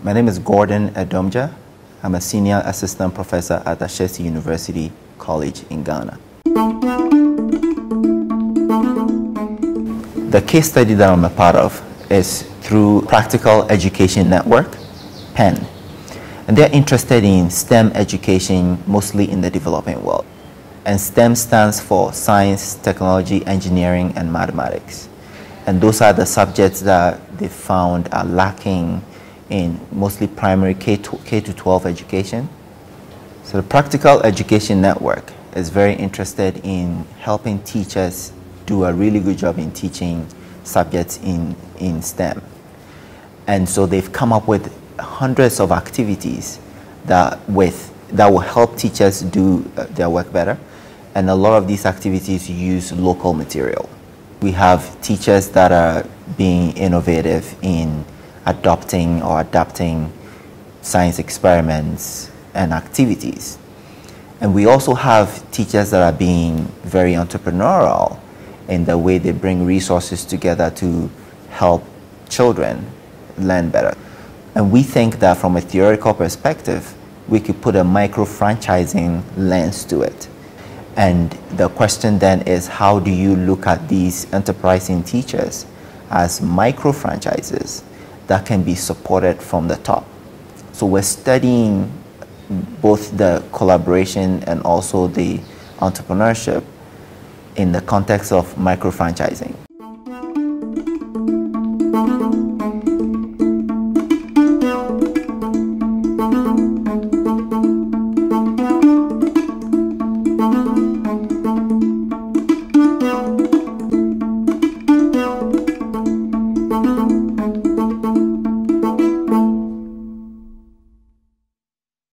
My name is Gordon Adomdza. I'm a senior assistant professor at Ashesi University College in Ghana. The case study that I'm a part of is through Practical Education Network, PEN. And they're interested in STEM education, mostly in the developing world. And STEM stands for science, technology, engineering, and mathematics. And those are the subjects that they found are lacking in mostly primary K-12 education. So the Practical Education Network is very interested in helping teachers do a really good job in teaching subjects in STEM. And so they've come up with hundreds of activities that will help teachers do their work better. And a lot of these activities use local material. We have teachers that are being innovative in adopting or adapting science experiments and activities. And we also have teachers that are being very entrepreneurial in the way they bring resources together to help children learn better. And we think that from a theoretical perspective, we could put a micro-franchising lens to it. And the question then is, how do you look at these enterprising teachers as micro-franchises that can be supported from the top? So we're studying both the collaboration and also the entrepreneurship in the context of micro-franchising.